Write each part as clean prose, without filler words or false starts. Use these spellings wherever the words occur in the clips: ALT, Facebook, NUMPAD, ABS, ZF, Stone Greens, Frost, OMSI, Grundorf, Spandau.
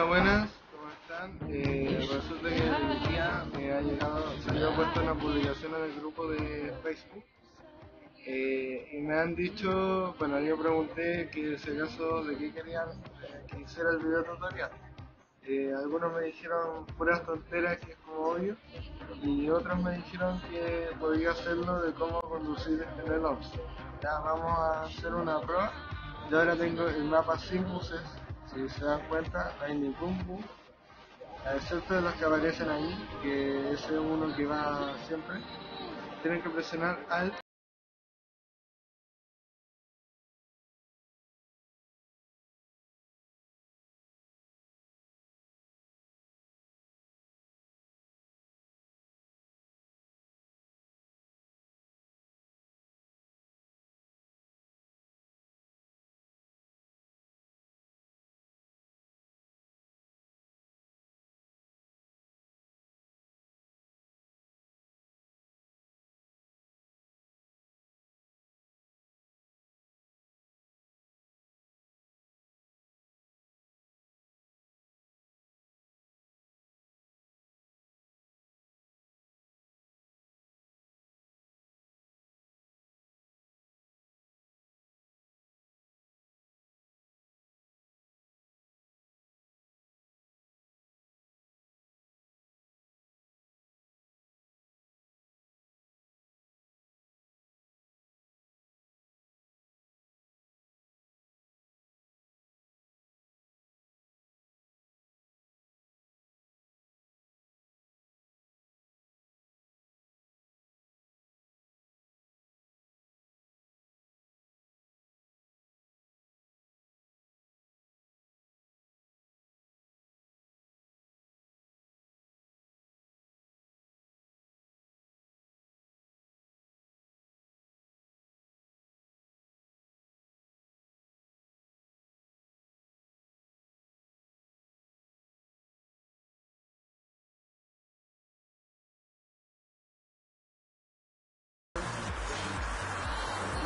Hola, buenas, ¿cómo están? Resulta que el día me ha llegado, salió puesta una publicación en el grupo de Facebook y me han dicho, bueno, yo pregunté que si acaso de qué querían que hiciera el video tutorial. Algunos me dijeron puras tonteras, que es como obvio, y otros me dijeron que podía hacerlo de cómo conducir en el OMSI. Ya vamos a hacer una prueba. Yo ahora tengo el mapa sin buses, si se dan cuenta, no hay ningún bus, excepto de los que aparecen ahí, que ese es uno que va siempre. Tienen que presionar ALT.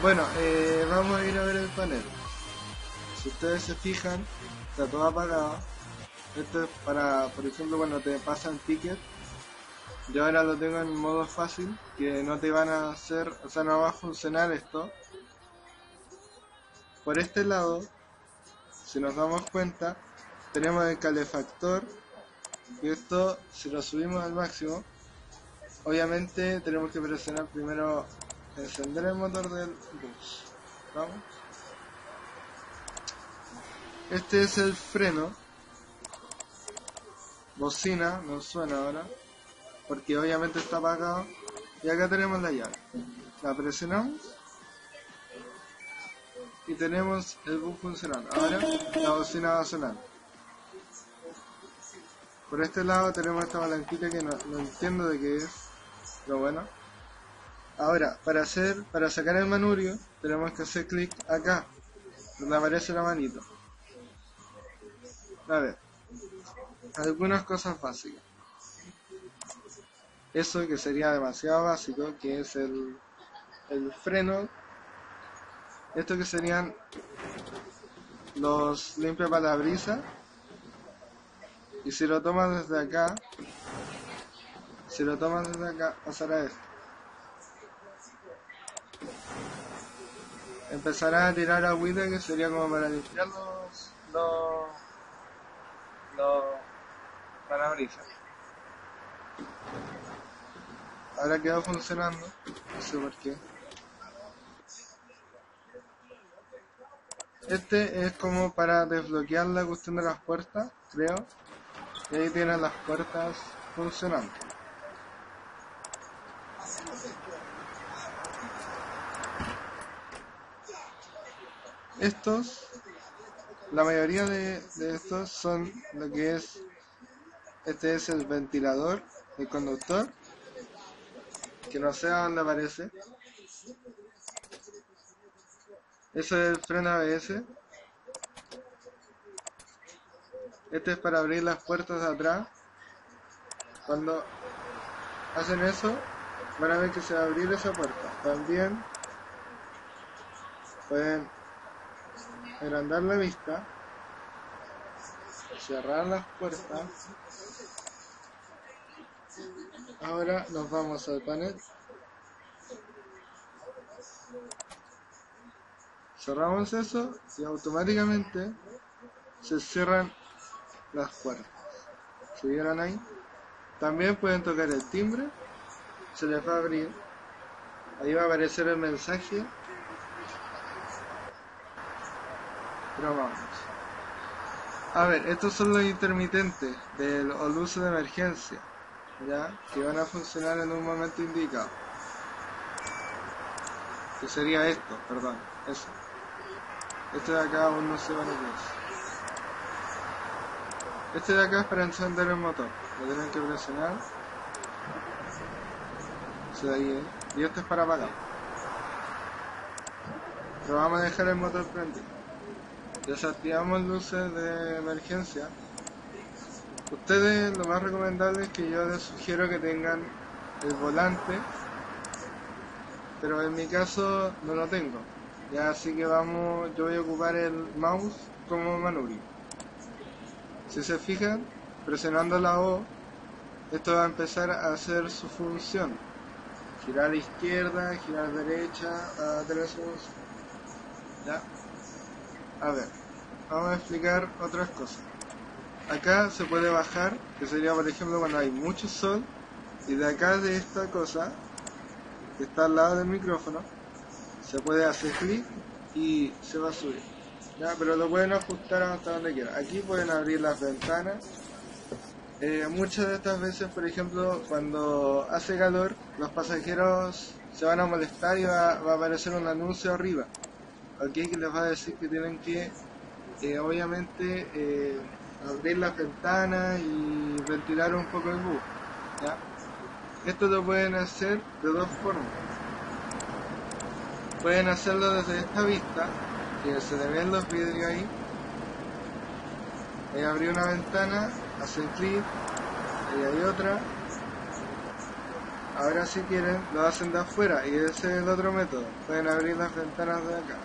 Bueno, vamos a ir a ver el panel. Si ustedes se fijan, está todo apagado. Esto es para, por ejemplo, cuando te pasan tickets. Yo ahora lo tengo en modo fácil, que no te van a hacer, o sea, no va a funcionar esto. Por este lado, si nos damos cuenta, tenemos el calefactor. Y esto, si lo subimos al máximo, obviamente tenemos que presionar primero encender el motor del bus. Vamos. Este es el freno. Bocina, no suena ahora porque obviamente está apagado. Y acá tenemos la llave. La presionamos y tenemos el bus funcionando. Ahora la bocina va a sonar. Por este lado tenemos esta palanquita que no entiendo de qué es, pero bueno. Ahora, para sacar el manubrio, tenemos que hacer clic acá, donde aparece la manito. A ver, algunas cosas básicas. Eso que sería demasiado básico, que es el freno. Esto que serían los limpiapalabrisas. Y si lo tomas desde acá, pasará esto. Empezará a tirar agüita, que sería como para limpiar los parabrisas. Ahora quedó funcionando, no sé por qué. Este es como para desbloquear la cuestión de las puertas, creo. Y ahí tienen las puertas funcionando. Estos, la mayoría de estos son lo que es, este es el ventilador, el conductor, que no sé a dónde aparece. Eso es el freno ABS. Este es para abrir las puertas de atrás. Cuando hacen eso, van a ver que se va a abrir esa puerta. También pueden agrandar la vista, cerrar las puertas. Ahora nos vamos al panel. Cerramos eso y automáticamente se cierran las puertas. ¿Se vieron ahí? También pueden tocar el timbre, se les va a abrir. Ahí va a aparecer el mensaje. Pero vamos. A ver, estos son los intermitentes de los luces de emergencia, ¿ya? Que van a funcionar en un momento indicado. Que sería esto, perdón, eso. Este de acá aún no se van a ver. Este de acá es para encender el motor, lo tienen que presionar. Se da ahí, ¿eh? Y este es para apagar. Pero vamos a dejar el motor prendido. Desactivamos luces de emergencia. Ustedes, lo más recomendable es que yo les sugiero que tengan el volante, pero en mi caso no lo tengo. Ya, así que vamos, yo voy a ocupar el mouse como manubrio. Si se fijan, presionando la O, esto va a empezar a hacer su función. Girar a la izquierda, girar a la derecha, a tener su función. ¿Ya? A ver, vamos a explicar otras cosas. Acá se puede bajar, que sería por ejemplo cuando hay mucho sol, y de acá de esta cosa, que está al lado del micrófono, se puede hacer clic y se va a subir. Ya, pero lo pueden ajustar hasta donde quieran. Aquí pueden abrir las ventanas. Muchas de estas veces, por ejemplo, cuando hace calor, los pasajeros se van a molestar y va a aparecer un anuncio arriba, aquí que les va a decir que tienen que obviamente abrir las ventanas y ventilar un poco el bus, ¿ya? Esto lo pueden hacer de dos formas. Pueden hacerlo desde esta vista, que se le ven los vidrios ahí. Ahí abrí una ventana, hacen clic, ahí hay otra. Ahora si quieren lo hacen de afuera, y ese es el otro método. Pueden abrir las ventanas de acá.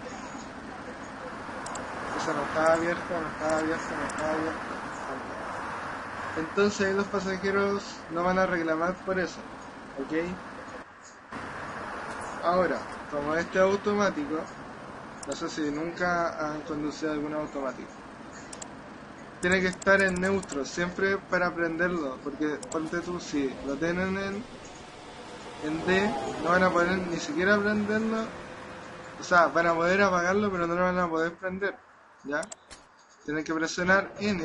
Esa no estaba abierta, no estaba abierta, no estaba abierta. Entonces los pasajeros no van a reclamar por eso, ¿ok? Ahora, como este automático, no sé si nunca han conducido algún automático. Tiene que estar en neutro, siempre para prenderlo, porque ponte tú, si lo tienen en D, no van a poder ni siquiera prenderlo, o sea, van a poder apagarlo, pero no lo van a poder prender, ¿ya? Tienen que presionar N,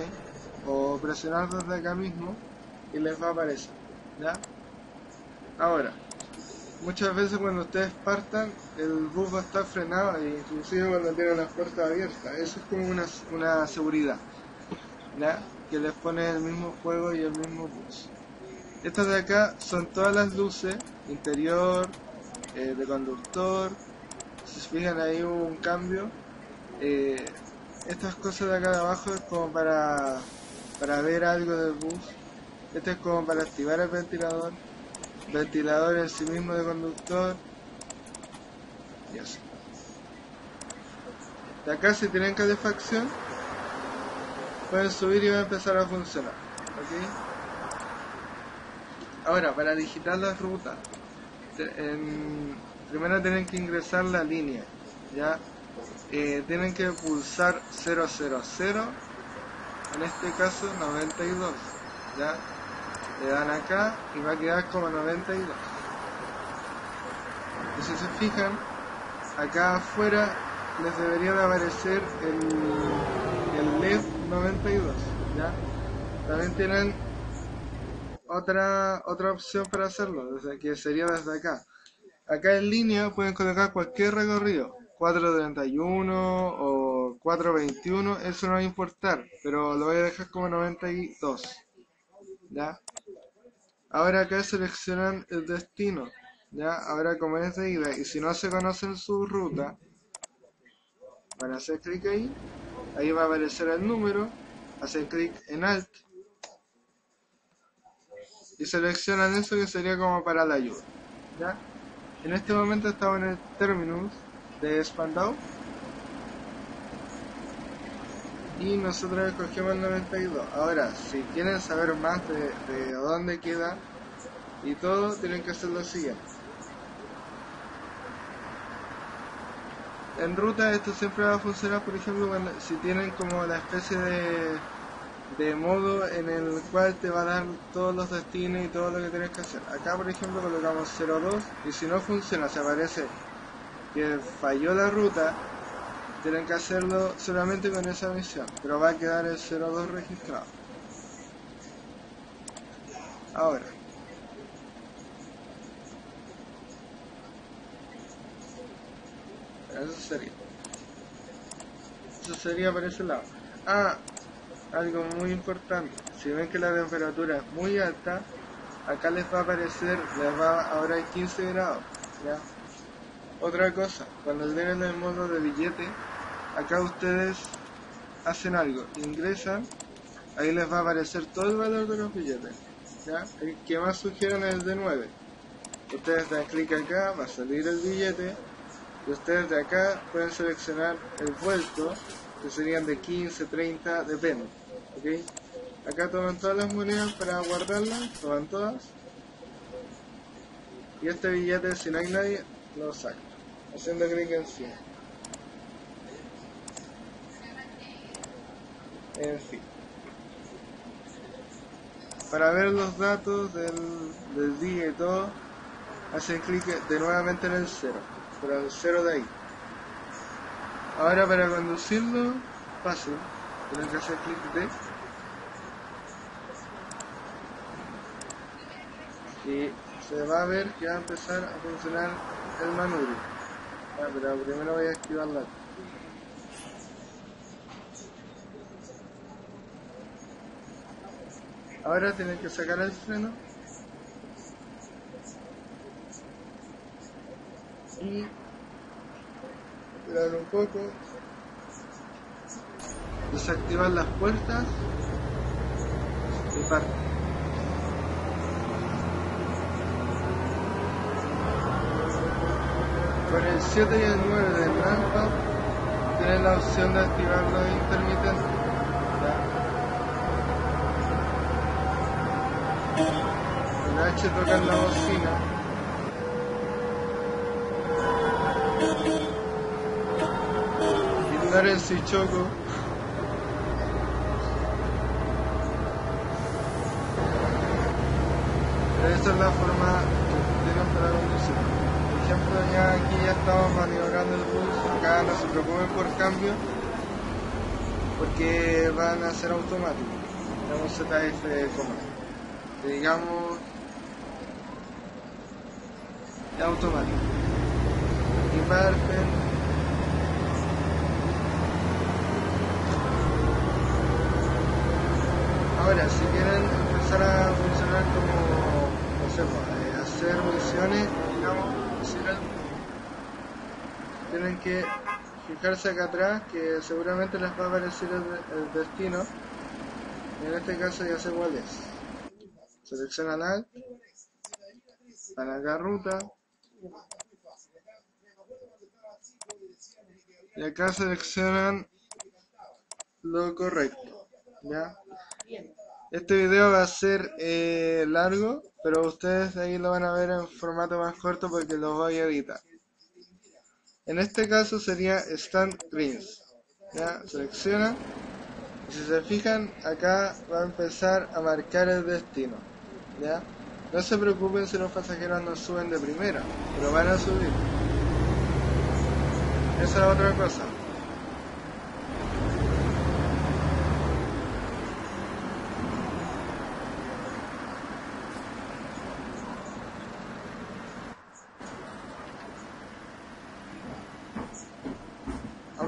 o presionar desde acá mismo, y les va a aparecer, ¿ya? Ahora, muchas veces cuando ustedes partan, el bus va a estar frenado, inclusive cuando tienen las puertas abiertas. Eso es como una seguridad, ¿ya? Que les pone el mismo juego y el mismo bus. Estas de acá son todas las luces, interior, de conductor. Si se fijan ahí hubo un cambio. Estas cosas de acá de abajo es como para ver algo del bus. Este es como para activar el ventilador. Ventilador en sí mismo de conductor y así. De acá, si tienen calefacción, pueden subir y va a empezar a funcionar, ¿ok? Ahora, para digitar la ruta, primero tienen que ingresar la línea, ¿ya? Tienen que pulsar 000, en este caso 92, ¿ya? Le dan acá y va a quedar como 92. Y si se fijan, acá afuera les debería de aparecer el LED 92, ¿ya? También tienen otra opción para hacerlo, que sería desde acá. Acá en línea pueden colocar cualquier recorrido, 431 o 421, eso no va a importar, pero lo voy a dejar como 92, ¿ya? Ahora acá seleccionan el destino, ¿ya? Ahora como es de ida, y si no se conocen su ruta, van a hacer clic ahí, ahí va a aparecer el número, hacen clic en Alt, y seleccionan eso que sería como para la ayuda, ¿ya? En este momento estamos en el terminus de Spandau, y nosotros escogimos el 92. Ahora, si quieren saber más de dónde queda y todo, tienen que hacer lo siguiente. En ruta esto siempre va a funcionar, por ejemplo, cuando, si tienen como la especie de modo en el cual te va a dar todos los destinos y todo lo que tienes que hacer. Acá, por ejemplo, colocamos 02 y si no funciona, se aparece que falló la ruta, tienen que hacerlo solamente con esa misión, pero va a quedar el 02 registrado. Ahora, eso sería para ese lado. Algo muy importante, si ven que la temperatura es muy alta, acá les va a aparecer, ahora hay 15 grados, ¿ya? Otra cosa, cuando tienen el modo de billete, acá ustedes hacen algo, ingresan, ahí les va a aparecer todo el valor de los billetes, ¿ya? El que más sugieran es el de 9, ustedes dan clic acá, va a salir el billete, y ustedes de acá pueden seleccionar el vuelto, que serían de 15, 30, depende. ¿Okay? Acá toman todas las monedas para guardarlas, toman todas. Y este billete, si no hay nadie, lo saco, haciendo clic en 100. En fin. Para ver los datos del día y todo, hacen clic de nuevamente en el 0, pero el 0 de ahí. Ahora para conducirlo, fácil, tienen que hacer clic D y se va a ver que va a empezar a funcionar el manubrio. Pero primero voy a activarla. Ahora tienen que sacar el freno y un poco, desactivar las puertas y parte. Con el 7 y el 9 del NUMPAD tienen la opción de activar los intermitentes. El H toca en la bocina. Si choco, pero esta es la forma que tienen para conducir. Por ejemplo, ya aquí ya estamos maniobrando el bus, acá no se preocupen por cambio porque van a ser automáticos. Tenemos ZF de comando, digamos de automático y parten. Ahora, si quieren empezar a funcionar como, no sé, hacer misiones, digamos, tienen que fijarse acá atrás, que seguramente les va a aparecer el destino. En este caso ya sé cuál es. Seleccionan ALT, van acá ruta, y acá seleccionan lo correcto, ¿ya? Este video va a ser largo, pero ustedes ahí lo van a ver en formato más corto porque lo voy a editar. En este caso sería Stone Greens. Ya, seleccionan. Y si se fijan, acá va a empezar a marcar el destino. ¿Ya? No se preocupen si los pasajeros no suben de primera, pero van a subir. Esa es otra cosa.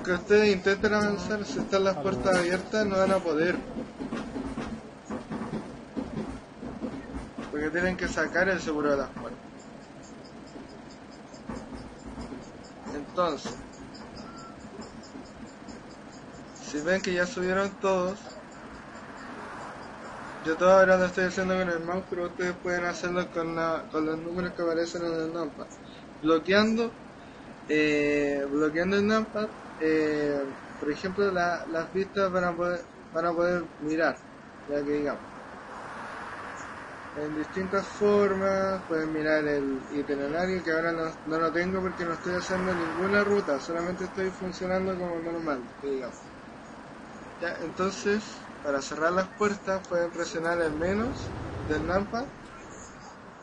Que ustedes intenten avanzar, si están las puertas abiertas no van a poder, porque tienen que sacar el seguro de las puertas. Entonces, si ven que ya subieron todos, yo todavía lo estoy haciendo con el mouse, pero ustedes pueden hacerlo con los números que aparecen en el NUMPAD, bloqueando el NUMPAD. por ejemplo las vistas van a poder mirar, ya que digamos en distintas formas, pueden mirar el itinerario, que ahora no lo tengo porque no estoy haciendo ninguna ruta, solamente estoy funcionando como normal, digamos. Ya, entonces, para cerrar las puertas pueden presionar el menos del NUMPAD,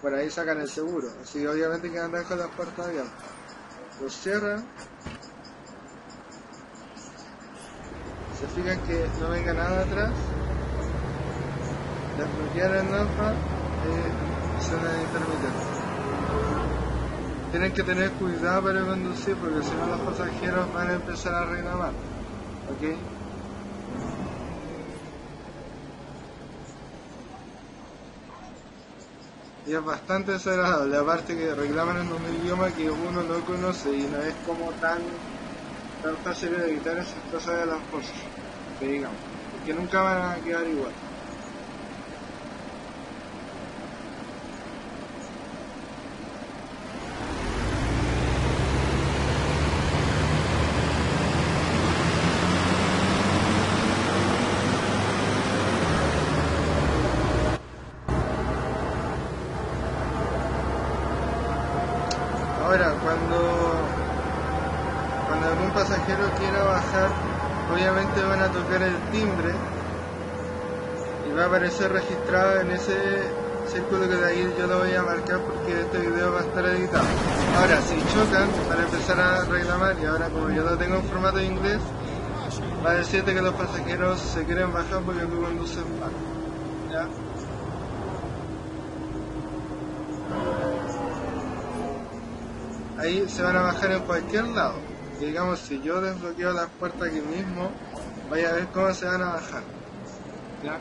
por ahí sacan el seguro, así que obviamente que andan con las puertas abiertas. Lo cierran, se fijan que no venga nada atrás, desbloquear el NUMPAD, suena intermitente. Tienen que tener cuidado para conducir porque si no los pasajeros van a empezar a reclamar, ¿ok? Y es bastante desagradable, aparte que reclaman en un idioma que uno no conoce y no es como tan fácil de evitar esas cosas de las cosas, que digamos, porque nunca van a quedar igual. Ahora, cuando algún pasajero quiera bajar, obviamente van a tocar el timbre y va a aparecer registrado en ese círculo que de ahí yo lo voy a marcar porque este video va a estar editado. Ahora, si chocan, van a empezar a reclamar y ahora como yo lo tengo en formato de inglés, va a decirte que los pasajeros se quieren bajar porque tú conduces mal, ¿ya? Ahí se van a bajar en cualquier lado. Digamos, si yo desbloqueo las puertas aquí mismo, vaya a ver cómo se van a bajar. ¿Ya?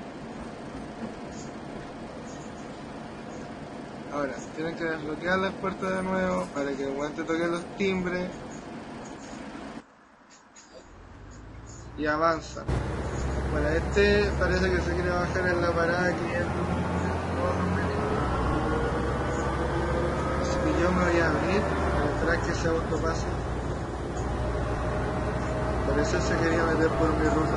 Ahora, tienen que desbloquear las puertas de nuevo para que el guante toque los timbres. Y avanza. Bueno, este parece que se quiere bajar en la parada aquí en... Así que yo me voy a abrir. Que ese auto pase, parece se quería meter por mi ruta.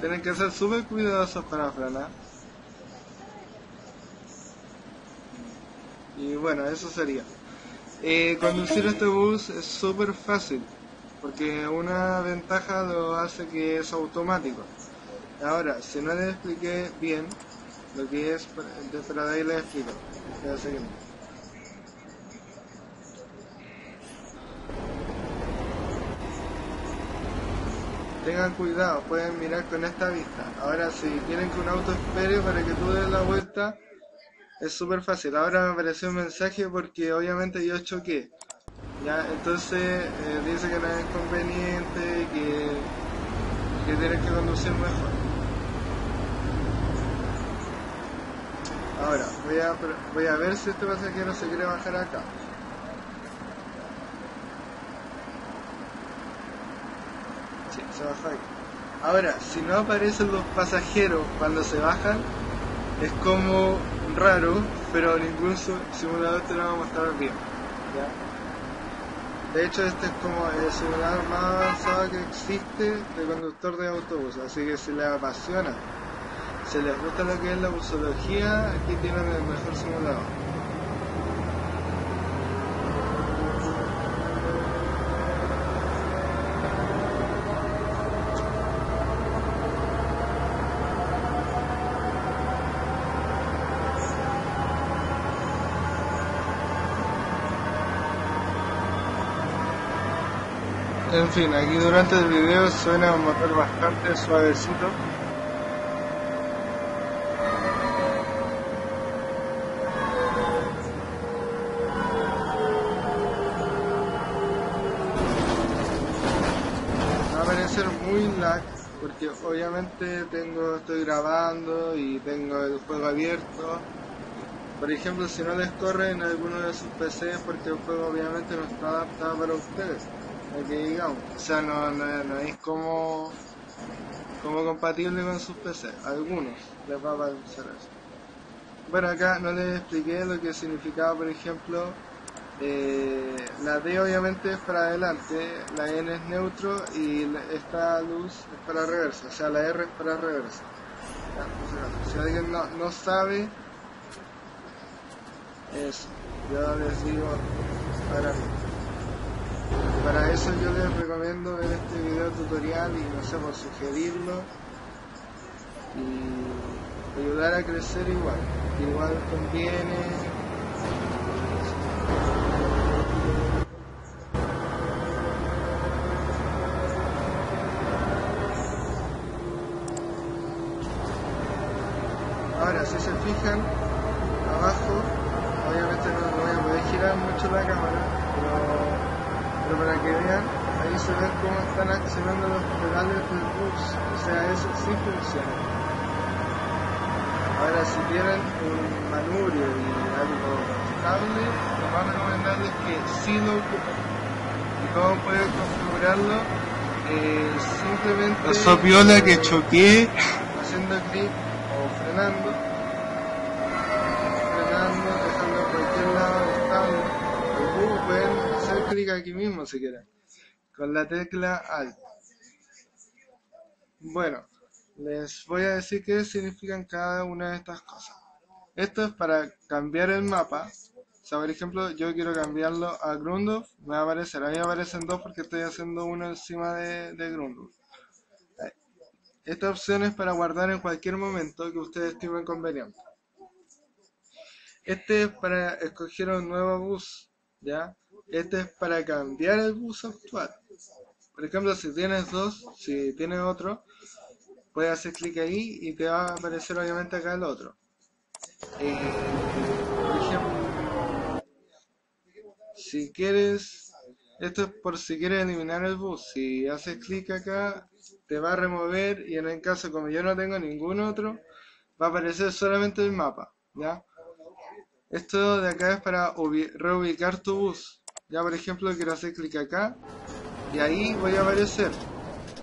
Tienen que ser súper cuidadosos para frenar. Y bueno, eso sería. Conducir este bus es súper fácil, porque una ventaja lo hace que es automático. Ahora, si no les expliqué bien lo que es, pero de ahí les explico. Tengan cuidado, pueden mirar con esta vista. Ahora, si quieren que un auto espere para que tú des la vuelta, es súper fácil. Ahora me apareció un mensaje porque obviamente yo choqué. Ya, entonces dice que no es conveniente, que tienes que conducir mejor. Ahora, voy a ver si este pasajero se quiere bajar acá. Sí, se bajó aquí. Ahora, si no aparecen los pasajeros cuando se bajan, es como raro, pero ningún simulador te lo va a mostrar bien. ¿Ya? De hecho, este es como el simulador más avanzado que existe de conductor de autobús, así que si les apasiona, si les gusta lo que es la busología, aquí tienen el mejor simulador. En fin, aquí durante el video suena un motor bastante suavecito. Va a parecer muy lag porque obviamente estoy grabando y tengo el juego abierto. Por ejemplo, si no les corre en alguno de sus PCs, porque el juego obviamente no está adaptado para ustedes. Que digamos, o sea, no es como como compatible con sus PCs. A algunos les va a aparecer eso. Bueno, acá no les expliqué lo que significaba, por ejemplo, la D obviamente es para adelante, la N es neutro y esta luz es para reversa, o sea la R es para reversa. Si alguien no sabe eso, yo les digo para mí. Para eso yo les recomiendo ver este video tutorial y no sé, por sugerirlo y ayudar a crecer igual. Igual conviene. Ahora, si se fijan, abajo, obviamente no voy a poder girar mucho la cámara, pero para que vean, ahí se ven cómo están accionando los pedales del bus, o sea, eso sí funciona. Ahora, si quieren un manubrio y algo estable, lo más recomendable es que sí lo ocupen. Y cómo pueden configurarlo, simplemente... La sopiola que choqué. Haciendo clic o frenando, dejando a cualquier lado estable. Luego pueden hacer clic aquí mismo si quieren, con la tecla Alt. Bueno, les voy a decir qué significan cada una de estas cosas. Esto es para cambiar el mapa. O sea, por ejemplo, yo quiero cambiarlo a Grundorf, me va a aparecer. A mí me aparecen dos porque estoy haciendo uno encima de Grundorf. Esta opción es para guardar en cualquier momento que ustedes estimen conveniente. Este es para escoger un nuevo bus, ¿ya? Este es para cambiar el bus actual. Por ejemplo, si tienes dos, si tienes otro, puedes hacer clic ahí y te va a aparecer obviamente acá el otro. Por ejemplo, si quieres, esto es por si quieres eliminar el bus. Si haces clic acá, te va a remover y en el caso como yo no tengo ningún otro, va a aparecer solamente el mapa, ¿ya? Esto de acá es para reubicar tu bus. Ya, por ejemplo, quiero hacer clic acá y ahí voy a aparecer,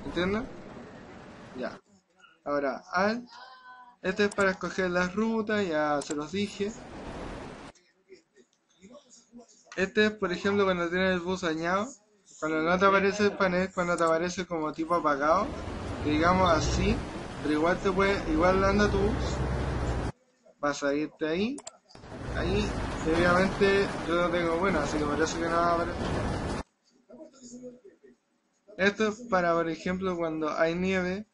¿entiendes? Ya. Ahora, Alt. Este es para escoger las rutas, ya se los dije. Este es, por ejemplo, cuando tienes el bus dañado. Cuando no te aparece el panel, cuando te aparece como tipo apagado, digamos así, pero igual te puedes, igual anda tu bus, vas a irte ahí, obviamente yo no tengo bueno, así que por eso que no va a aparecer. Esto es para, por ejemplo, cuando hay nieve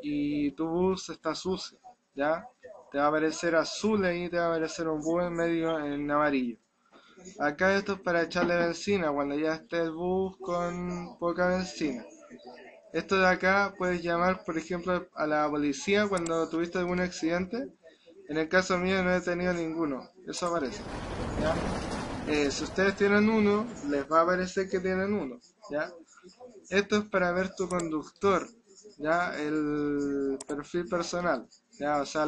y tu bus está sucio, ¿ya? Te va a aparecer azul ahí, te va a aparecer un bus en medio en amarillo. Acá esto es para echarle benzina cuando ya esté el bus con poca benzina. Esto de acá puedes llamar, por ejemplo, a la policía cuando tuviste algún accidente. En el caso mío no he tenido ninguno, eso aparece, ¿ya? Si ustedes tienen uno, les va a aparecer que tienen uno, ¿ya? Esto es para ver tu conductor, ¿ya? El perfil personal, ¿ya? O sea,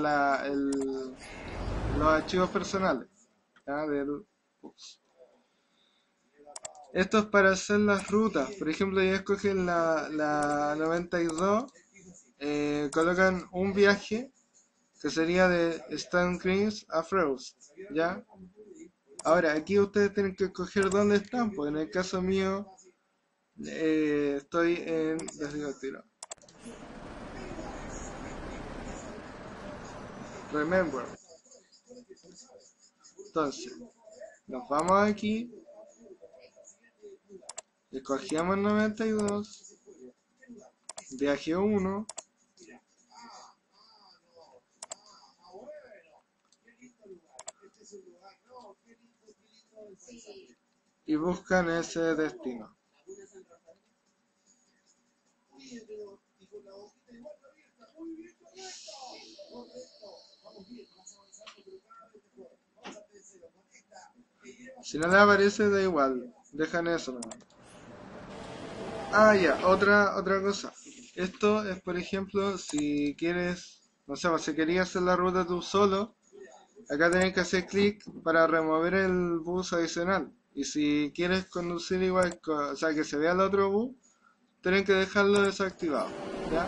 los archivos personales, ¿ya? Esto es para hacer las rutas. Por ejemplo, ya escogen la 92, colocan un viaje que sería de Stone Greens a Frost, ¿ya? Ahora, aquí ustedes tienen que escoger dónde están, porque en el caso mío estoy en... Les digo tiro. Remember. Entonces nos vamos aquí, escogemos 92, viaje 1, y buscan ese destino. Si no le aparece, da igual, dejan eso nomás. Ah, ya, otra cosa. Esto es, por ejemplo, si quieres, no sé, si querías hacer la ruta tú solo, acá tenés que hacer clic para remover el bus adicional. Y si quieres conducir igual, o sea, que se vea el otro bus, tienen que dejarlo desactivado, ¿ya?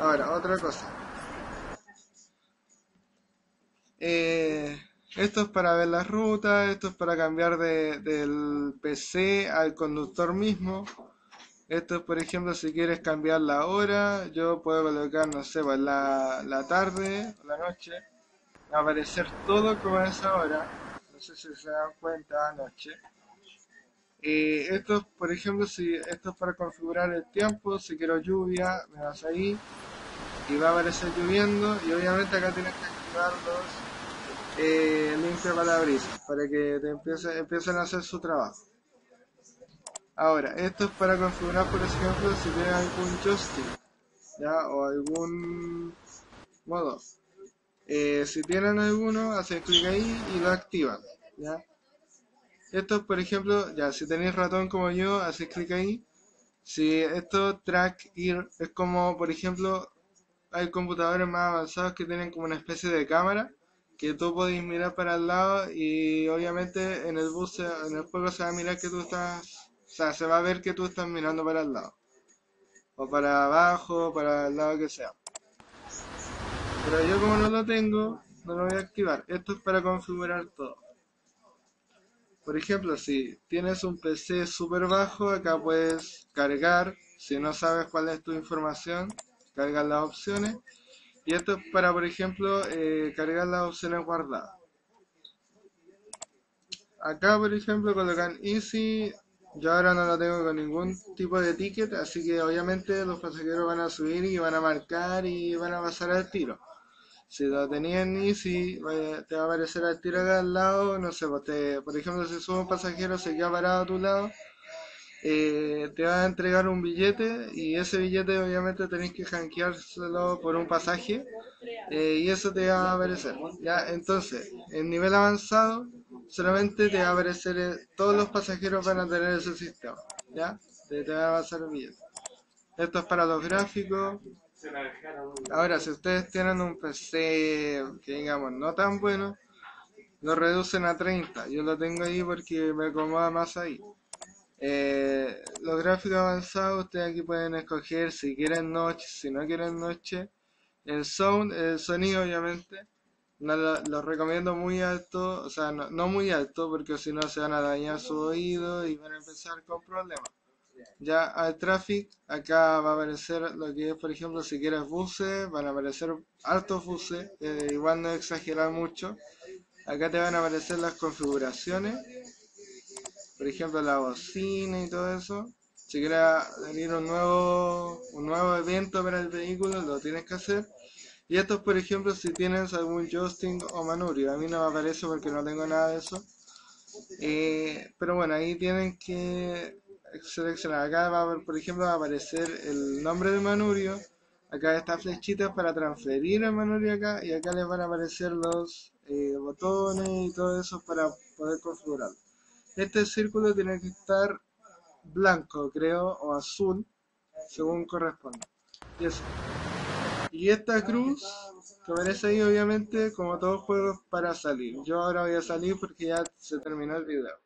Ahora, otra cosa. Esto es para ver las rutas, esto es para cambiar del PC al conductor mismo. Esto es, por ejemplo, si quieres cambiar la hora, yo puedo colocar, no sé, la tarde o la noche. Va a aparecer todo como a esa hora. No sé si se dan cuenta, noche. Esto, por ejemplo, si esto es para configurar el tiempo, si quiero lluvia, me vas ahí y va a aparecer lloviendo. Y obviamente acá tienes que activar los limpiaparabrisas para que te empiecen a hacer su trabajo. Ahora, esto es para configurar, por ejemplo, si tienes algún joystick, ¿ya? O algún modo. Si tienen alguno, hacen clic ahí y lo activan, ¿ya? Esto, por ejemplo, ya si tenéis ratón como yo, hacéis clic ahí. Si esto track ir es como, por ejemplo, hay computadores más avanzados que tienen como una especie de cámara que tú podéis mirar para el lado y obviamente en el juego se va a mirar que tú estás, o sea, se va a ver que tú estás mirando para el lado o para abajo, para el lado que sea. Pero yo como no lo tengo, no lo voy a activar. Esto es para configurar todo. Por ejemplo, si tienes un PC súper bajo, acá puedes cargar. Si no sabes cuál es tu información, cargas las opciones. Y esto es para, por ejemplo, cargar las opciones guardadas. Acá, por ejemplo, colocan Easy. Yo ahora no lo tengo con ningún tipo de ticket, así que obviamente los pasajeros van a subir y van a marcar y van a pasar al tiro. Si lo tenían Easy, te va a aparecer al tiro acá al lado, no sé, por ejemplo, si sube un pasajero, se queda parado a tu lado, te va a entregar un billete y ese billete obviamente tenéis que janqueárselo por un pasaje y eso te va a aparecer, ¿ya? Entonces, en nivel avanzado, solamente te va a aparecer, todos los pasajeros van a tener ese sistema, ¿ya? Te va a pasar el billete. Esto es para los gráficos. Ahora, si ustedes tienen un PC que digamos no tan bueno, lo reducen a 30. Yo lo tengo ahí porque me acomoda más ahí. Los gráficos avanzados, ustedes aquí pueden escoger si quieren noche, si no quieren noche. El sound, el sonido obviamente, no lo recomiendo muy alto, o sea, no muy alto porque si no se van a dañar su oído y van a empezar con problemas. Ya al traffic, acá va a aparecer lo que es, por ejemplo, si quieres buses, van a aparecer altos buses, igual no exagerar mucho. Acá te van a aparecer las configuraciones, por ejemplo la bocina y todo eso. Si quieres venir un nuevo evento para el vehículo, lo tienes que hacer. Y esto es, por ejemplo, si tienes algún joystick o manubrio. A mí no me aparece porque no tengo nada de eso, pero bueno, ahí tienen que seleccionar. Acá va a ver, por ejemplo, va a aparecer el nombre del manubrio. Acá estas flechitas para transferir el manubrio acá, y acá les van a aparecer los botones y todo eso para poder configurarlo. Este círculo tiene que estar blanco, creo, o azul, según corresponda. Y eso. Y esta cruz que aparece ahí, obviamente, como todos los juegos, para salir. Yo ahora voy a salir porque ya se terminó el video.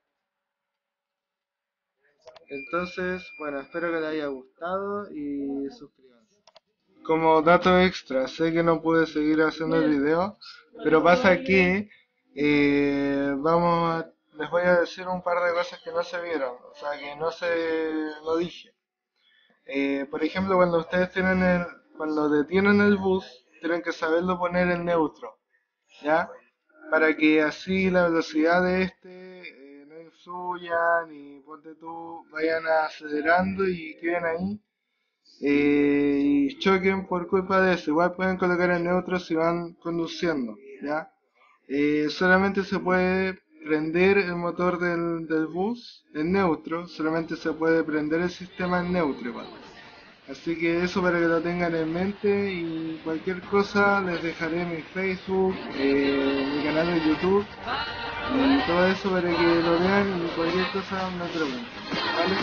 Entonces, bueno, espero que les haya gustado y suscríbanse. Como dato extra, sé que no pude seguir haciendo el video, pero pasa que les voy a decir un par de cosas que no se vieron, o sea, que no dije. Por ejemplo, cuando ustedes cuando detienen el bus, tienen que saberlo poner en neutro, ¿ya? Para que así la velocidad de este suyan y ponte tú vayan acelerando y queden ahí y choquen por culpa de eso. Igual pueden colocar en neutro si van conduciendo, ¿ya? Solamente se puede prender el motor del bus en neutro, solamente se puede prender el sistema en neutro igual. Así que eso para que lo tengan en mente, y cualquier cosa les dejaré mi Facebook, mi canal de YouTube y todo eso para que lo vean y cualquier cosa me pregunten, ¿vale?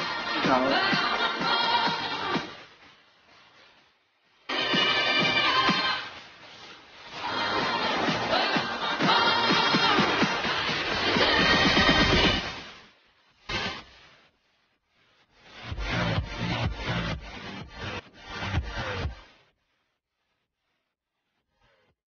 Chao.